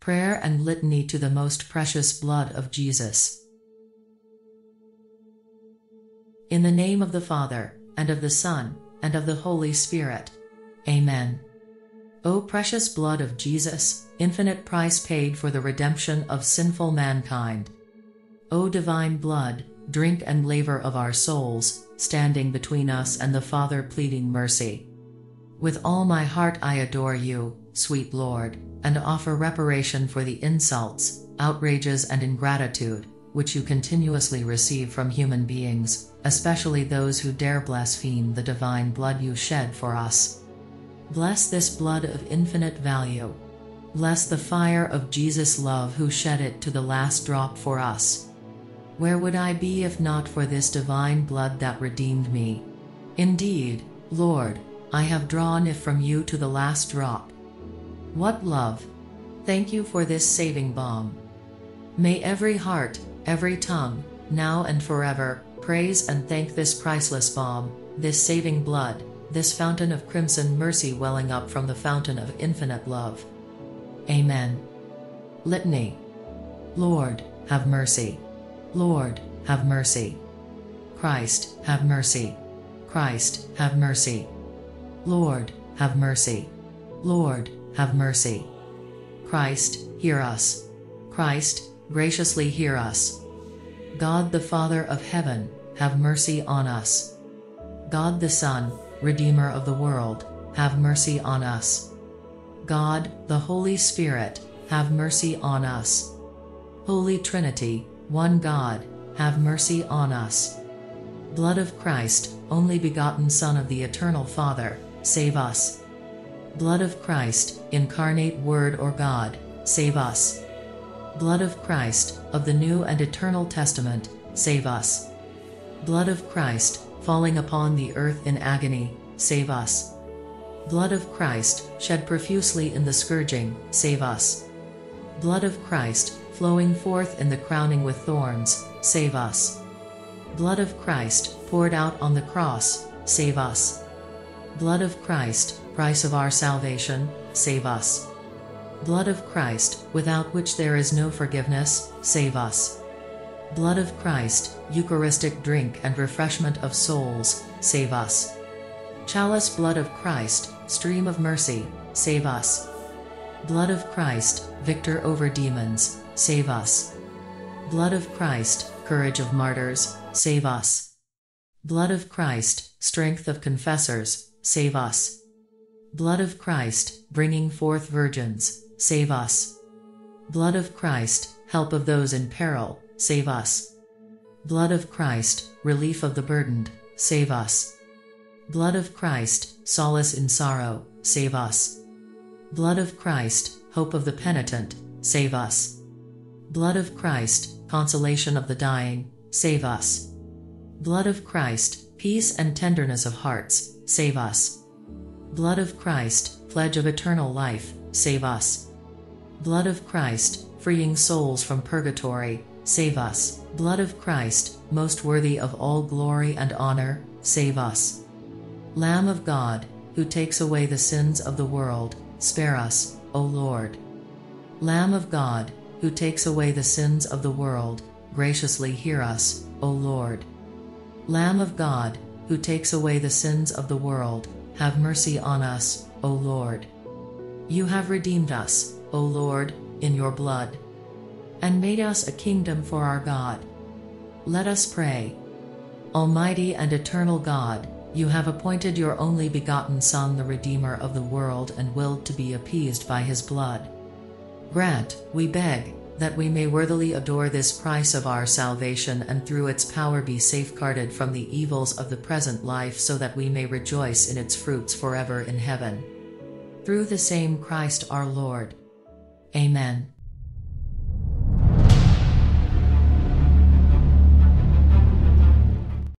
Prayer and Litany to the Most Precious Blood of Jesus. In the name of the Father, and of the Son, and of the Holy Spirit. Amen. O precious blood of Jesus, infinite price paid for the redemption of sinful mankind. O divine blood, drink and laver of our souls, standing between us and the Father pleading mercy. With all my heart I adore you, sweet Lord, and offer reparation for the insults, outrages and ingratitude, which you continuously receive from human beings, especially those who dare blaspheme the divine blood you shed for us. Bless this blood of infinite value. Bless the fire of Jesus' love who shed it to the last drop for us. Where would I be if not for this divine blood that redeemed me? Indeed, Lord, I have drawn it from you to the last drop. What love! Thank you for this saving balm. May every heart, every tongue, now and forever, praise and thank this priceless balm, this saving blood, this fountain of crimson mercy welling up from the fountain of infinite love. Amen. Litany. Lord, have mercy. Lord, have mercy. Christ, have mercy. Christ, have mercy. Lord, have mercy. Lord, have mercy. Christ, hear us. Christ, graciously hear us. God the Father of heaven, have mercy on us. God the Son, Redeemer of the world, have mercy on us. God, the Holy Spirit, have mercy on us. Holy Trinity, one God, have mercy on us. Blood of Christ, only begotten Son of the Eternal Father, save us. Blood of Christ, incarnate Word or God, save us. Blood of Christ, of the New and Eternal Testament, save us. Blood of Christ, falling upon the earth in agony, save us. Blood of Christ, shed profusely in the scourging, save us. Blood of Christ, flowing forth in the crowning with thorns, save us. Blood of Christ, poured out on the cross, save us. Blood of Christ, price of our salvation, save us. Blood of Christ, without which there is no forgiveness, save us. Blood of Christ, Eucharistic drink and refreshment of souls, save us. Chalice blood of Christ, stream of mercy, save us. Blood of Christ, victor over demons, save us. Blood of Christ, courage of martyrs, save us. Blood of Christ, strength of confessors, save us. Blood of Christ, bringing forth virgins, save us. Blood of Christ, help of those in peril, save us. Blood of Christ, relief of the burdened, save us. Blood of Christ, solace in sorrow, save us. Blood of Christ, hope of the penitent, save us. Blood of Christ, consolation of the dying, save us. Blood of Christ, peace and tenderness of hearts, save us. Blood of Christ, pledge of eternal life, save us. Blood of Christ, freeing souls from purgatory, save us. Blood of Christ, most worthy of all glory and honor, save us. Lamb of God, who takes away the sins of the world, spare us, O Lord. Lamb of God, who takes away the sins of the world, graciously hear us, O Lord. Lamb of God, who takes away the sins of the world, have mercy on us, O Lord. You have redeemed us, O Lord, in your blood, and made us a kingdom for our God. Let us pray. Almighty and eternal God, you have appointed your only begotten Son the Redeemer of the world and willed to be appeased by his blood. Grant, we beg, that we may worthily adore this price of our salvation and through its power be safeguarded from the evils of the present life so that we may rejoice in its fruits forever in heaven. Through the same Christ our Lord. Amen.